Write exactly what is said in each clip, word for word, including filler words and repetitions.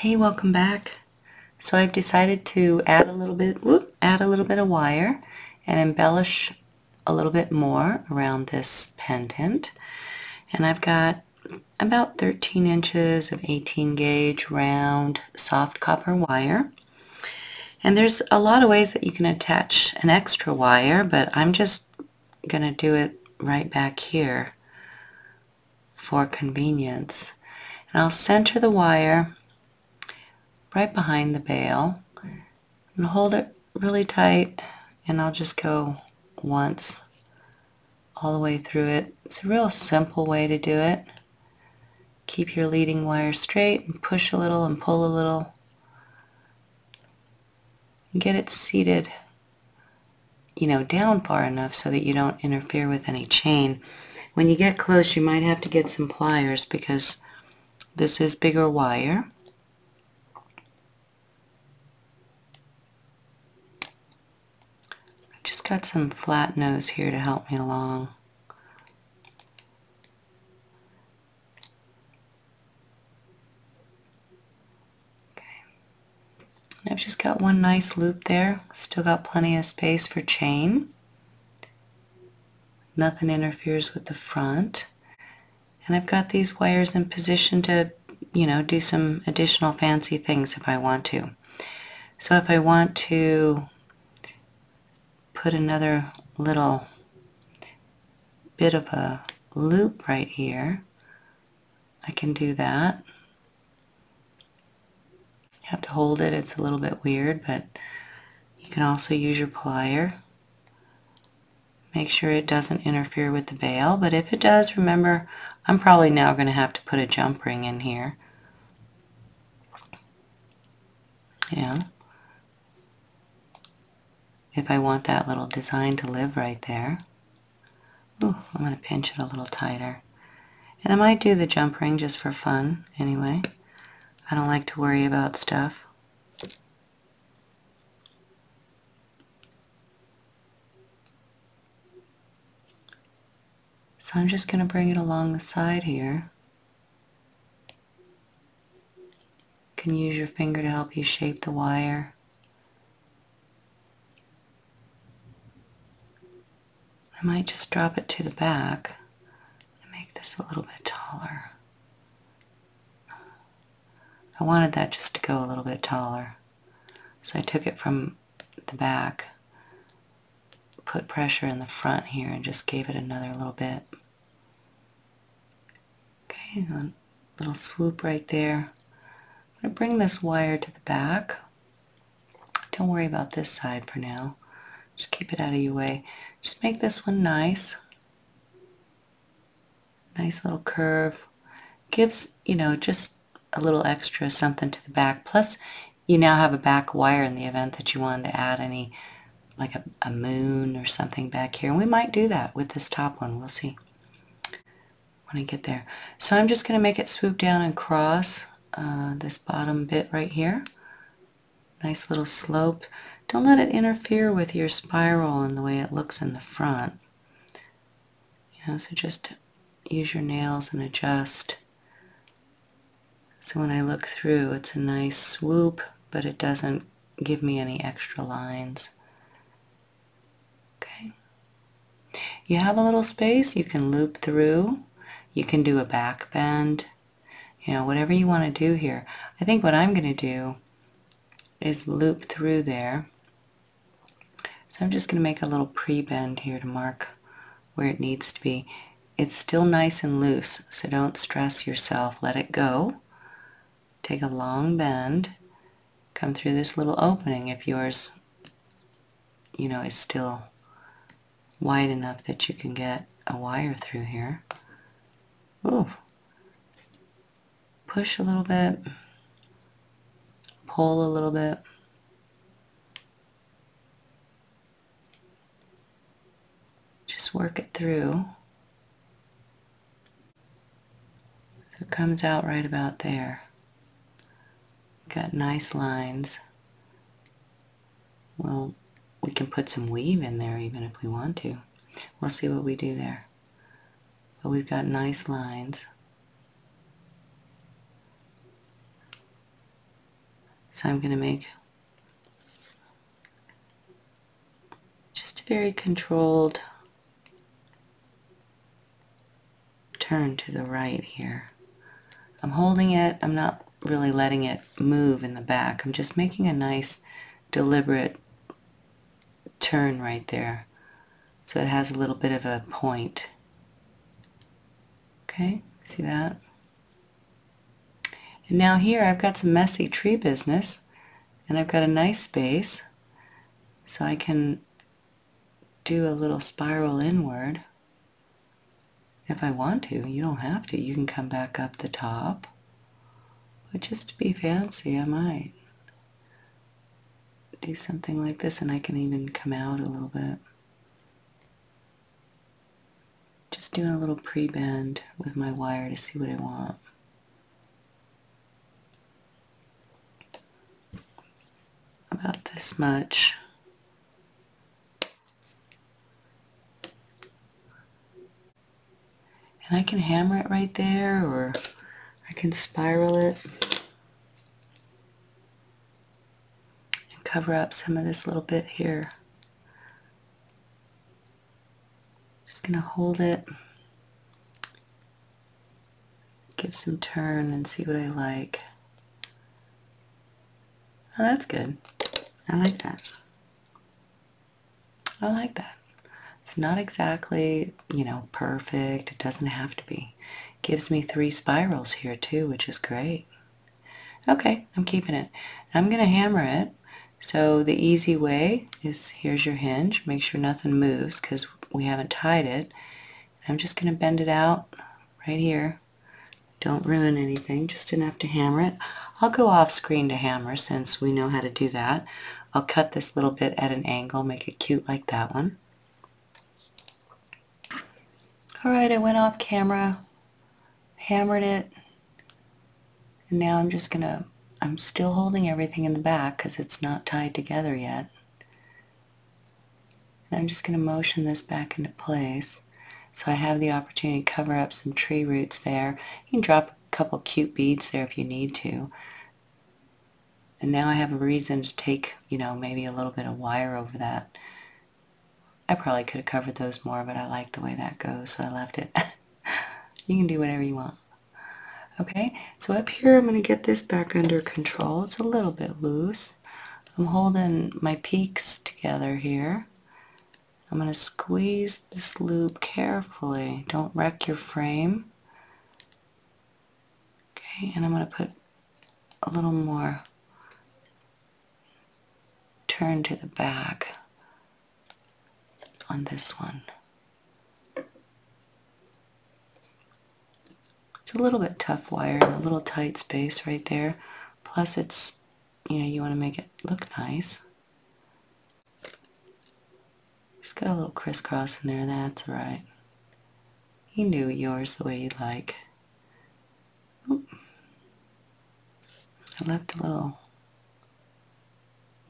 Hey, welcome back. So I've decided to add a little bit whoop, add a little bit of wire and embellish a little bit more around this pendant. And I've got about thirteen inches of eighteen gauge round soft copper wire. And there's a lot of ways that you can attach an extra wire, but I'm just going to do it right back here for convenience. And I'll center the wire right behind the bail and hold it really tight, and I'll just go once all the way through it. It's a real simple way to do it. Keep your leading wire straight and push a little and pull a little and get it seated, you know, down far enough so that you don't interfere with any chain. When you get close, you might have to get some pliers because this is bigger wire. Got some flat nose here to help me along. Okay. And I've just got one nice loop there. Still got plenty of space for chain. Nothing interferes with the front. And I've got these wires in position to, you know, do some additional fancy things if I want to. So if I want to put another little bit of a loop right here, I can do that. You have to hold it, it's a little bit weird, but you can also use your plier. Make sure it doesn't interfere with the bail, but if it does, remember, I'm probably now going to have to put a jump ring in here. Yeah. If I want that little design to live right there. Ooh, I'm going to pinch it a little tighter. And I might do the jump ring just for fun anyway. I don't like to worry about stuff. So I'm just going to bring it along the side here. You can use your finger to help you shape the wire. I might just drop it to the back and make this a little bit taller. I wanted that just to go a little bit taller. So I took it from the back, put pressure in the front here, and just gave it another little bit. Okay, a little swoop right there. I'm going to bring this wire to the back. Don't worry about this side for now. Just keep it out of your way. Just make this one nice. Nice little curve. Gives, you know, just a little extra something to the back. Plus, you now have a back wire in the event that you wanted to add any, like a, a moon or something back here. And we might do that with this top one. We'll see when I get there. So I'm just going to make it swoop down and cross uh, this bottom bit right here. Nice little slope. Don't let it interfere with your spiral and the way it looks in the front. You know, so just use your nails and adjust. So when I look through, it's a nice swoop, but it doesn't give me any extra lines. Okay. You have a little space, you can loop through. You can do a back bend. You know, whatever you want to do here. I think what I'm going to do is loop through there. So I'm just going to make a little pre-bend here to mark where it needs to be. It's still nice and loose, so don't stress yourself. Let it go. Take a long bend. Come through this little opening if yours, you know, is still wide enough that you can get a wire through here. Ooh. Push a little bit. Pull a little bit. Just work it through. So it comes out right about there. Got nice lines. Well, we can put some weave in there even if we want to. We'll see what we do there. But we've got nice lines. So I'm going to make just a very controlled turn to the right here. I'm holding it. I'm not really letting it move in the back. I'm just making a nice deliberate turn right there, so it has a little bit of a point. Okay, see that? And now here I've got some messy tree business, and I've got a nice space, so I can do a little spiral inward if I want to. You don't have to. You can come back up the top, but just to be fancy, I might do something like this, and I can even come out a little bit. Just doing a little pre-bend with my wire to see what I want. About this much. And I can hammer it right there, or I can spiral it and cover up some of this little bit here. Just going to hold it, give some turn, and see what I like. Oh, that's good. I like that. I like that. It's not exactly, you know, perfect. It doesn't have to be. It gives me three spirals here too, which is great. Okay, I'm keeping it. I'm going to hammer it. So the easy way is, here's your hinge. Make sure nothing moves because we haven't tied it. I'm just going to bend it out right here. Don't ruin anything, just enough to hammer it. I'll go off screen to hammer since we know how to do that. I'll cut this little bit at an angle, make it cute like that one. Alright, I went off camera, hammered it, and now I'm just going to, I'm still holding everything in the back because it's not tied together yet. I'm just going to motion this back into place so I have the opportunity to cover up some tree roots there. You can drop a couple cute beads there if you need to. And now I have a reason to take, you know, maybe a little bit of wire over that. I probably could have covered those more, but I like the way that goes, so I left it. You can do whatever you want. Okay, so up here I'm going to get this back under control. It's a little bit loose. I'm holding my peaks together here. I'm going to squeeze this loop carefully. Don't wreck your frame. Okay, and I'm going to put a little more turn to the back on this one. It's a little bit tough wire, a little tight space right there. Plus it's, you know, you want to make it look nice. Just got a little crisscross in there, that's alright. You can do yours the way you like. Oop. I left a little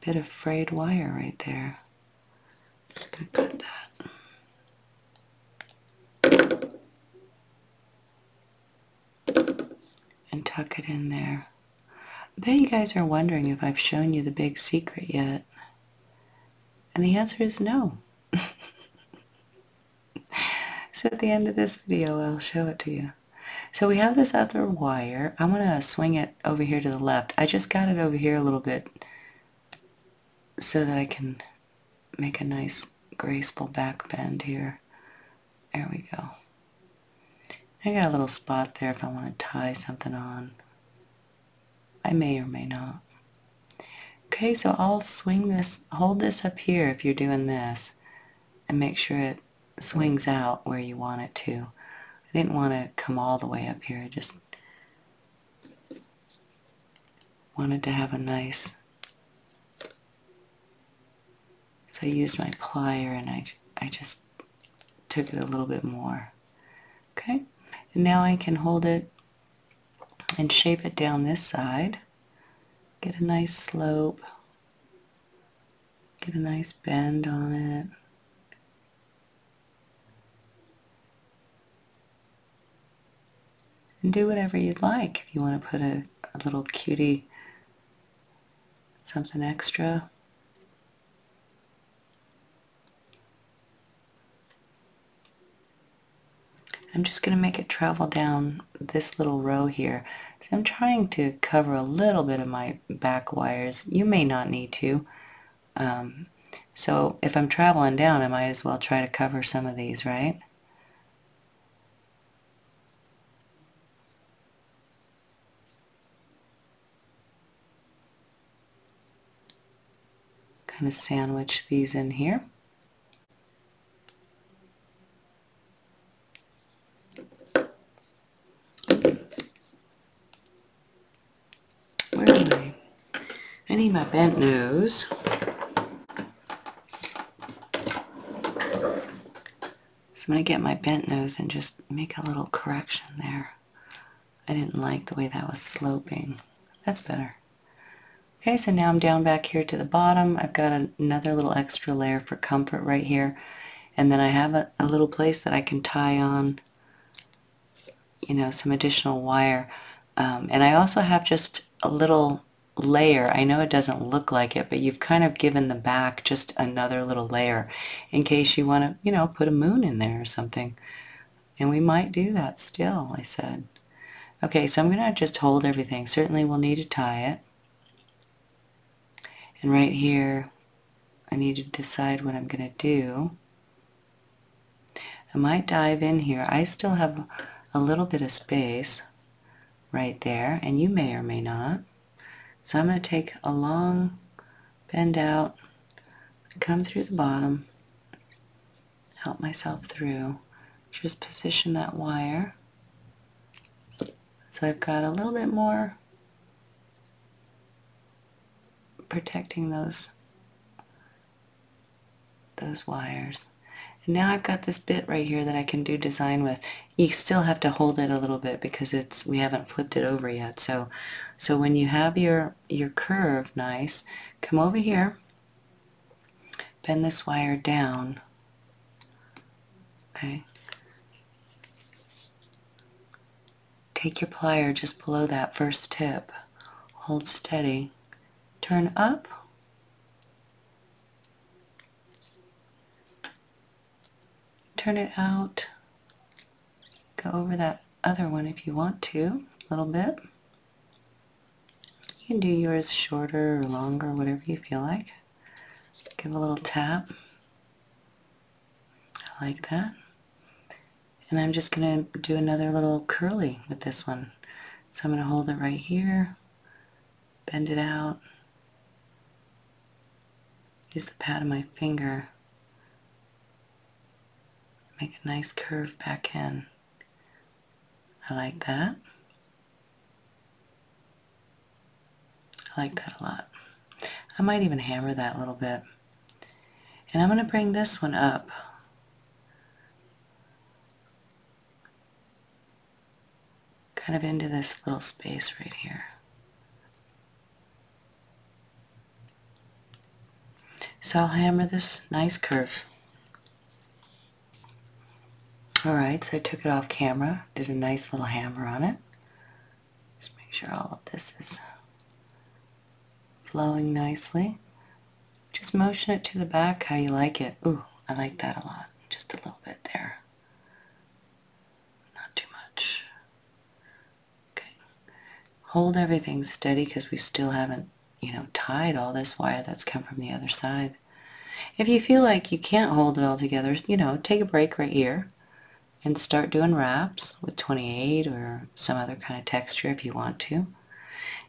bit of frayed wire right there. Just gonna cut that. And tuck it in there. I bet you guys are wondering if I've shown you the big secret yet. And the answer is no. So at the end of this video I'll show it to you. So we have this other wire. I'm going to swing it over here to the left. I just got it over here a little bit so that I can make a nice graceful back bend here. There we go. I got a little spot there if I want to tie something on. I may or may not. Okay, so I'll swing this, hold this up here if you're doing this, and make sure it swings out where you want it to. I didn't want to come all the way up here, I just wanted to have a nice, so I used my plier and I, I just took it a little bit more. Okay, and now I can hold it and shape it down this side. Get a nice slope, get a nice bend on it. And do whatever you'd like. If you want to put a, a little cutie something extra. I'm just going to make it travel down this little row here. So I'm trying to cover a little bit of my back wires. You may not need to. Um, so if I'm traveling down, I might as well try to cover some of these, right? Kind of sandwich these in here. I need my bent nose. So I'm going to get my bent nose and just make a little correction there. I didn't like the way that was sloping. That's better. Okay, so now I'm down back here to the bottom. I've got another little extra layer for comfort right here. And then I have a, a little place that I can tie on, you know, some additional wire. Um, and I also have just a little layer. I know it doesn't look like it, but you've kind of given the back just another little layer in case you want to, you know, put a moon in there or something. And we might do that still, I said. Okay, so I'm going to just hold everything. Certainly we'll need to tie it. And right here, I need to decide what I'm going to do. I might dive in here. I still have a little bit of space right there, and you may or may not. So I'm going to take a long bend out, come through the bottom, help myself through, just position that wire. So I've got a little bit more protecting those, those wires. And now I've got this bit right here that I can do design with. You still have to hold it a little bit because it's we haven't flipped it over yet. So so when you have your, your curve nice, come over here, bend this wire down. Okay. Take your plier just below that first tip. Hold steady. Turn up. Turn it out, go over that other one if you want to, a little bit. You can do yours shorter or longer, whatever you feel like. Give a little tap. I like that. And I'm just going to do another little curly with this one. So I'm going to hold it right here, bend it out, use the pad of my finger. Make a nice curve back in. I like that. I like that a lot. I might even hammer that a little bit. And I'm going to bring this one up. Kind of into this little space right here. So I'll hammer this nice curve. Alright, so I took it off camera, did a nice little hammer on it. Just make sure all of this is flowing nicely. Just motion it to the back how you like it. Ooh, I like that a lot. Just a little bit there. Not too much. Okay. Hold everything steady because we still haven't, you know, tied all this wire that's come from the other side. If you feel like you can't hold it all together, you know, take a break right here. And start doing wraps with twenty-eight or some other kind of texture if you want to.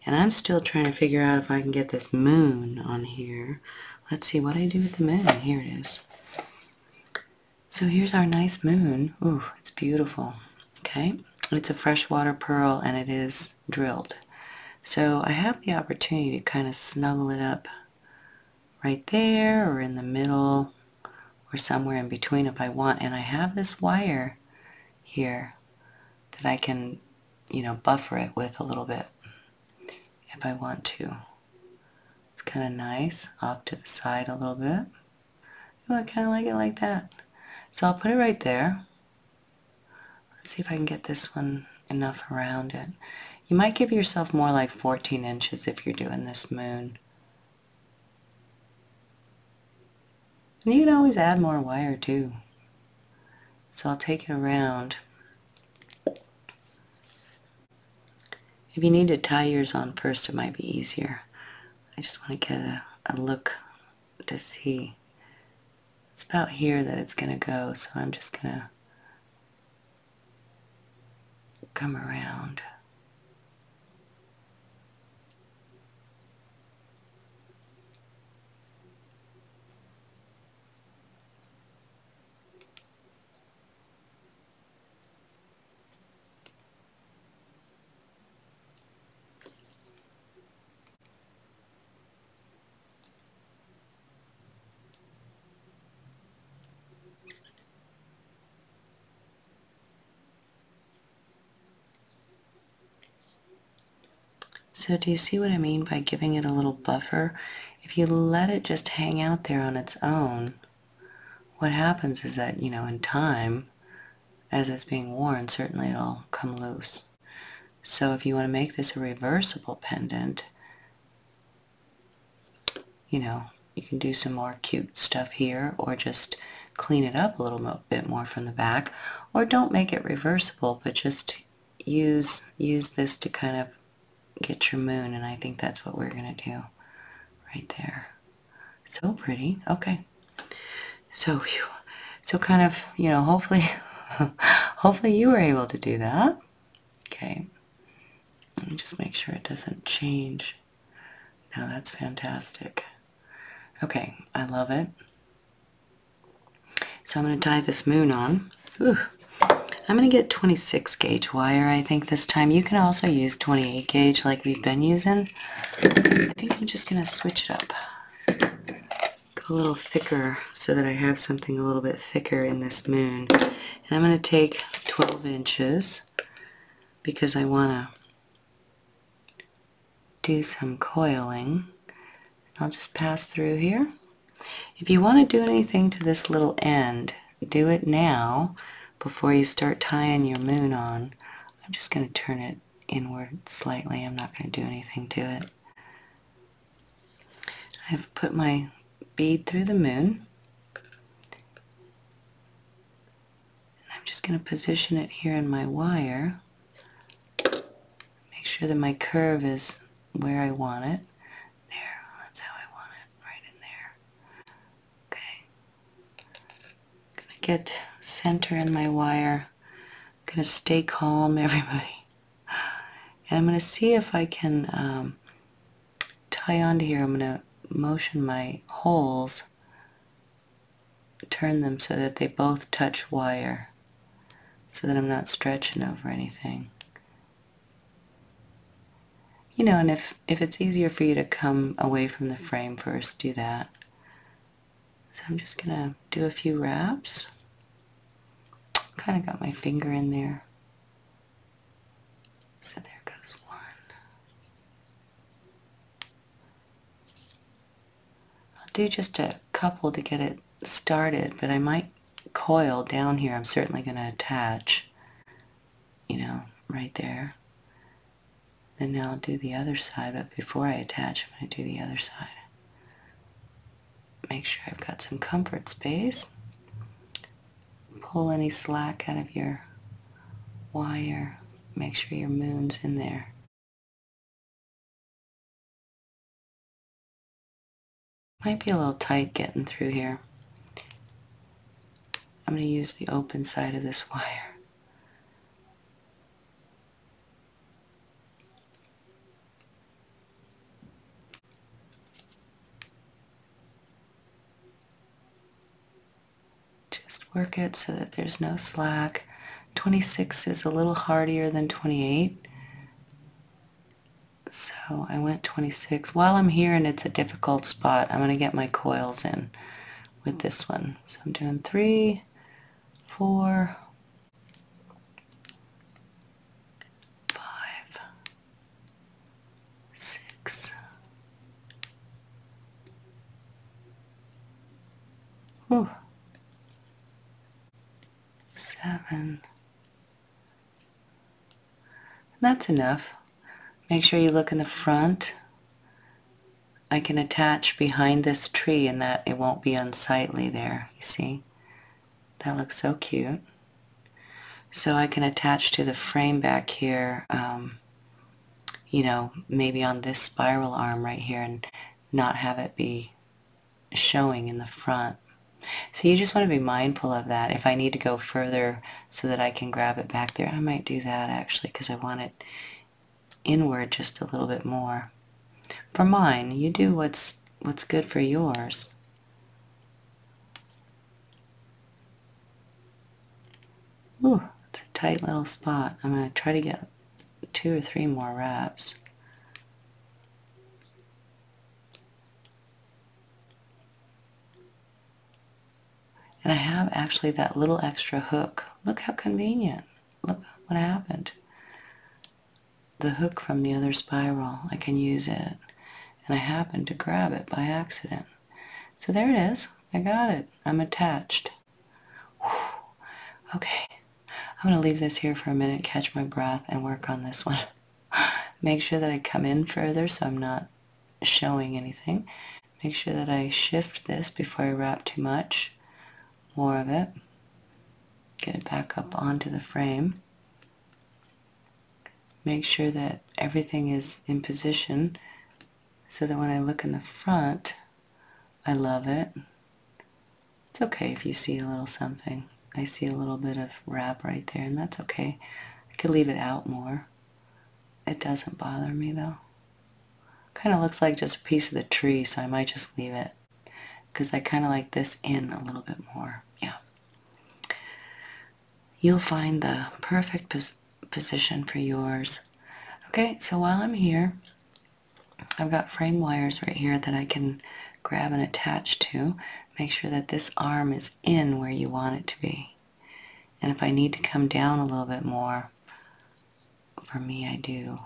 And I'm still trying to figure out if I can get this moon on here. Let's see what I do with the moon. Here it is. So here's our nice moon. Ooh, it's beautiful. Okay, it's a freshwater pearl and it is drilled. So I have the opportunity to kind of snuggle it up right there or in the middle or somewhere in between if I want. And I have this wire here that I can, you know, buffer it with a little bit if I want to. It's kind of nice, off to the side a little bit. Ooh, I kind of like it like that. So I'll put it right there. Let's see if I can get this one enough around it. You might give yourself more like fourteen inches if you're doing this moon. And you can always add more wire too. So I'll take it around. If you need to tie yours on first, it might be easier. I just want to get a, a look to see. It's about here that it's going to go, so I'm just going to come around. So do you see what I mean by giving it a little buffer? If you let it just hang out there on its own, what happens is that, you know, in time, as it's being worn, certainly it'll come loose. So if you want to make this a reversible pendant, you know, you can do some more cute stuff here, or just clean it up a little bit more from the back, or don't make it reversible, but just use, use this to kind of get your moon, and I think that's what we're gonna do right there. So pretty. Okay, so whew. So kind of, you know, hopefully hopefully you were able to do that. Okay, let me just make sure it doesn't change. Now that's fantastic. Okay, I love it. So I'm going to tie this moon on. Ooh. I'm going to get twenty-six gauge wire, I think, this time. You can also use twenty-eight gauge like we've been using. I think I'm just going to switch it up. Go a little thicker so that I have something a little bit thicker in this moon. And I'm going to take twelve inches because I want to do some coiling. I'll just pass through here. If you want to do anything to this little end, do it now. Before you start tying your moon on, I'm just going to turn it inward slightly. I'm not going to do anything to it. I've put my bead through the moon. And I'm just going to position it here in my wire. Make sure that my curve is where I want it. There, that's how I want it, right in there. Okay. I'm going to get center in my wire. I'm going to stay calm, everybody. And I'm going to see if I can um, tie onto here. I'm going to motion my holes, turn them so that they both touch wire, so that I'm not stretching over anything. You know, and if, if it's easier for you to come away from the frame first, do that. So I'm just going to do a few wraps. Kind of got my finger in there. So there goes one. I'll do just a couple to get it started, but I might coil down here. I'm certainly going to attach, you know, right there. Then now I'll do the other side, but before I attach, I'm going to do the other side. Make sure I've got some comfort space. Pull any slack out of your wire. Make sure your moon's in there. Might be a little tight getting through here. I'm going to use the open side of this wire. Work it so that there's no slack. twenty-six is a little hardier than twenty-eight. So I went twenty-six. While I'm here and it's a difficult spot, I'm going to get my coils in with this one. So I'm doing three, four, five, six. Whew. Seven. That's enough. Make sure you look in the front I can attach behind this tree and that it won't be unsightly there, you see? That looks so cute. So I can attach to the frame back here, um, you know, maybe on this spiral arm right here and not have it be showing in the front. So you just want to be mindful of that. If I need to go further so that I can grab it back there, I might do that actually because I want it inward just a little bit more. For mine, you do what's what's good for yours. Ooh, it's a tight little spot. I'm going to try to get two or three more wraps. And I have actually that little extra hook. Look how convenient. Look what happened. The hook from the other spiral, I can use it. And I happened to grab it by accident. So there it is. I got it. I'm attached. Whew. Okay. I'm going to leave this here for a minute, catch my breath, and work on this one. Make sure that I come in further so I'm not showing anything. Make sure that I shift this before I wrap too much. More of it. Get it back up onto the frame. Make sure that everything is in position so that when I look in the front, I love it. It's okay if you see a little something. I see a little bit of wrap right there, and that's okay. I could leave it out more. It doesn't bother me though. Kind of looks like just a piece of the tree, so I might just leave it, because I kind of like this in a little bit more. Yeah. You'll find the perfect pos position for yours. Okay, so while I'm here, I've got frame wires right here that I can grab and attach to. Make sure that this arm is in where you want it to be. And if I need to come down a little bit more, for me I do,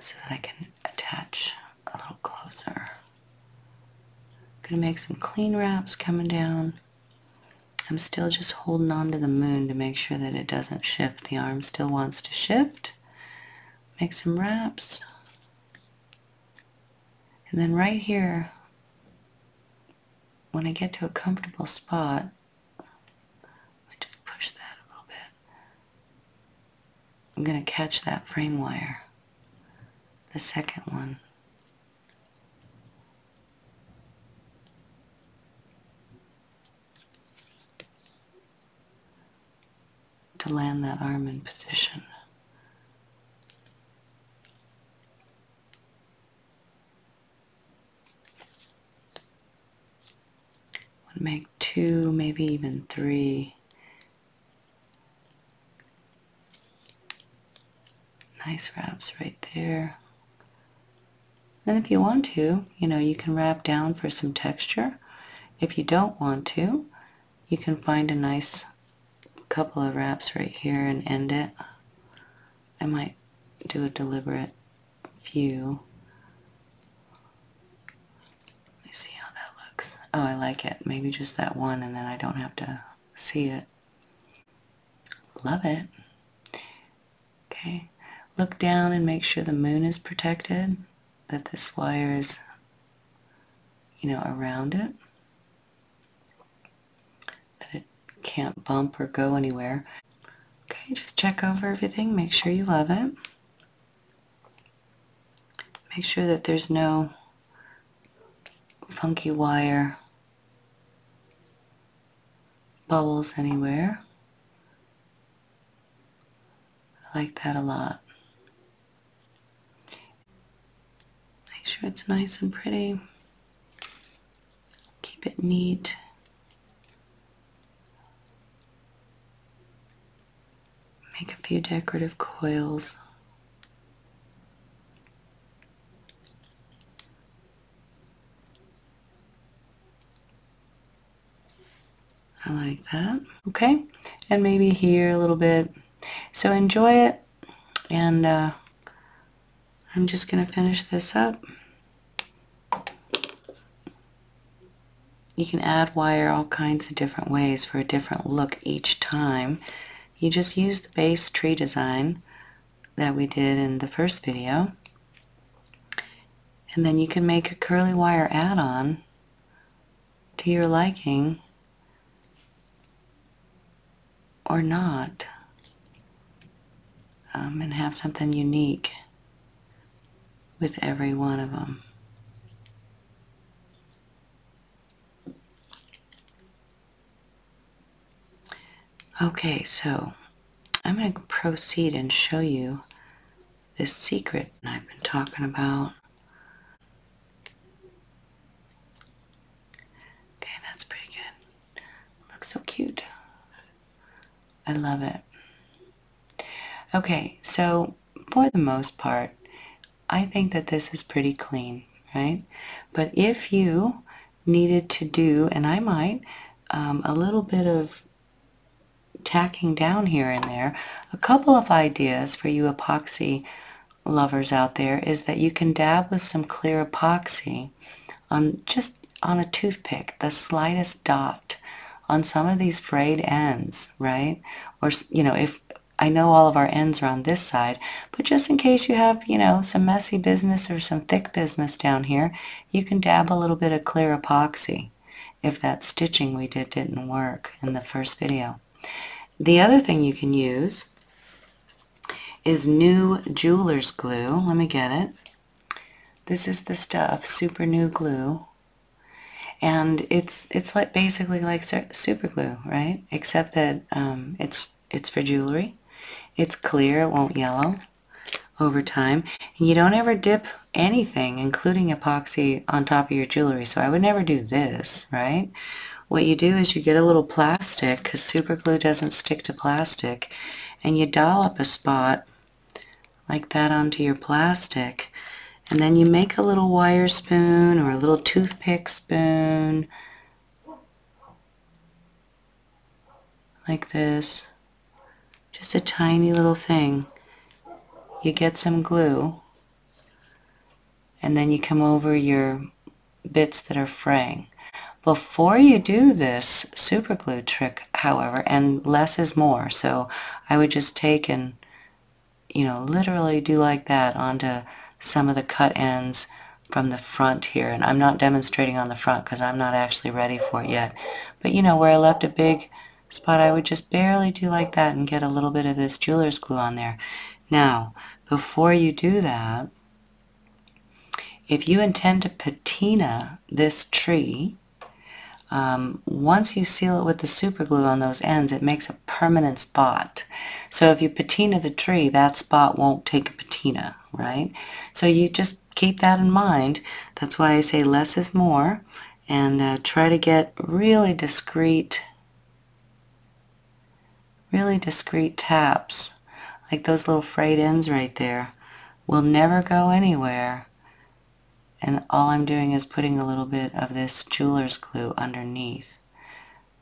so that I can attach a little closer. Going to make some clean wraps coming down. I'm still just holding on to the moon to make sure that it doesn't shift. The arm still wants to shift. Make some wraps. And then right here, when I get to a comfortable spot, I just push that a little bit. I'm going to catch that frame wire, the second one. To land that arm in position. I want to make two, maybe even three nice wraps right there. Then if you want to, you know, you can wrap down for some texture. If you don't want to, you can find a nice couple of wraps right here and end it. I might do a deliberate few. Let me see how that looks. Oh, I like it. Maybe just that one and then I don't have to see it. Love it. Okay. Look down and make sure the moon is protected, that this wire is, you know, around it. Can't bump or go anywhere. Okay, just check over everything, make sure you love it. Make sure that there's no funky wire bubbles anywhere. I like that a lot. Make sure it's nice and pretty. Keep it neat. Make a few decorative coils. I like that. Okay, and maybe here a little bit. So enjoy it, and uh, I'm just going to finish this up. You can add wire all kinds of different ways for a different look each time. You just use the base tree design that we did in the first video, and then you can make a curly wire add-on to your liking or not, um, and have something unique with every one of them. Okay, so I'm going to proceed and show you this secret I've been talking about. Okay, that's pretty good. Looks so cute. I love it. Okay, so for the most part, I think that this is pretty clean, right? But if you needed to do, and I might, um, a little bit of tacking down here and there, a couple of ideas for you epoxy lovers out there is that you can dab with some clear epoxy on just on a toothpick, the slightest dot on some of these frayed ends, right? Or, you know, if I know all of our ends are on this side, but just in case you have, you know, some messy business or some thick business down here, you can dab a little bit of clear epoxy if that stitching we did didn't work in the first video. The other thing you can use is new jeweler's glue. Let me get it. This is the stuff, super new glue, and it's it's like basically like super glue, right? Except that um, it's it's for jewelry. It's clear; it won't yellow over time, and you don't ever dip anything, including epoxy, on top of your jewelry. So I would never do this, right? What you do is you get a little plastic, because super glue doesn't stick to plastic, and you dollop a spot like that onto your plastic, and then you make a little wire spoon or a little toothpick spoon like this, just a tiny little thing. You get some glue, and then you come over your bits that are fraying. Before you do this super glue trick, however, and less is more, so I would just take and, you know, literally do like that onto some of the cut ends from the front here. And I'm not demonstrating on the front because I'm not actually ready for it yet. But, you know, where I left a big spot, I would just barely do like that and get a little bit of this jeweler's glue on there. Now, before you do that, if you intend to patina this tree, Um, once you seal it with the super glue on those ends, it makes a permanent spot. So if you patina the tree, that spot won't take a patina, right? So you just keep that in mind. That's why I say less is more, and uh, try to get really discreet, really discreet taps. Like those little frayed ends right there will never go anywhere. And all I'm doing is putting a little bit of this jeweler's glue underneath.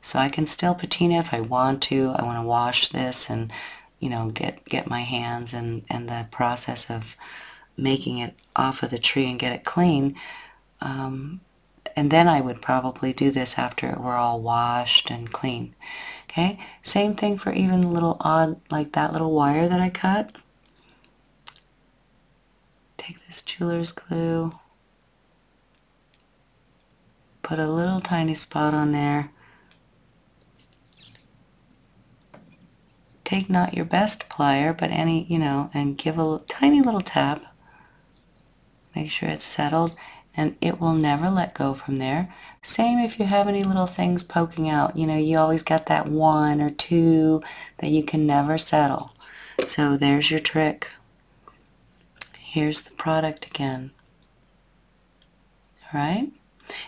So I can still patina if I want to. I want to wash this and, you know, get, get my hands and, and the process of making it off of the tree and get it clean. Um, and then I would probably do this after we're all washed and clean. Okay, same thing for even little odd, like that little wire that I cut. Take this jeweler's glue. Put a little tiny spot on there. Take not your best plier, but any, you know, and give a tiny little tap. Make sure it's settled, and it will never let go from there. Same if you have any little things poking out. You know, you always got that one or two that you can never settle. So there's your trick. Here's the product again. All right?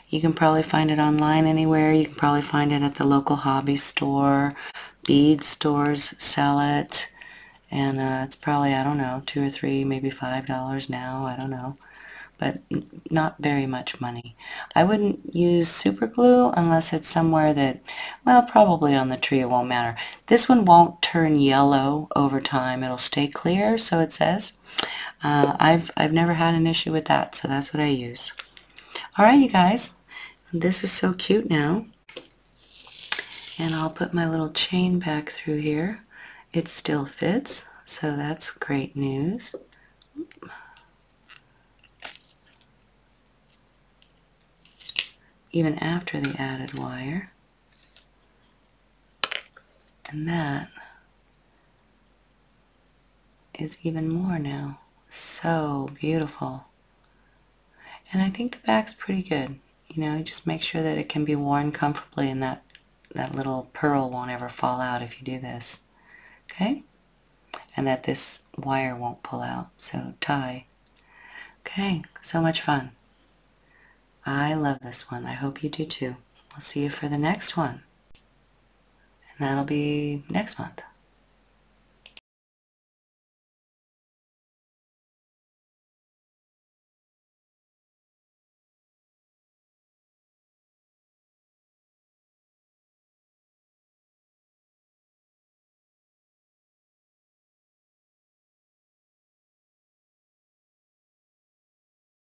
You can probably find it online anywhere. You can probably find it at the local hobby store. Bead stores sell it. And uh, it's probably, I don't know, two or three, maybe five dollars now. I don't know. But not very much money. I wouldn't use super glue unless it's somewhere that, well, probably on the tree it won't matter. This one won't turn yellow over time. It'll stay clear, so it says. Uh, I've, I've never had an issue with that, so that's what I use. Alright, you guys, this is so cute now, and I'll put my little chain back through here. It still fits, so that's great news. even after the added wire, and that is even more now. So beautiful. And I think the back's pretty good. You know, you just make sure that it can be worn comfortably and that that little pearl won't ever fall out if you do this. Okay? And that this wire won't pull out. So tie. Okay, so much fun. I love this one. I hope you do too. We'll see you for the next one. And that'll be next month.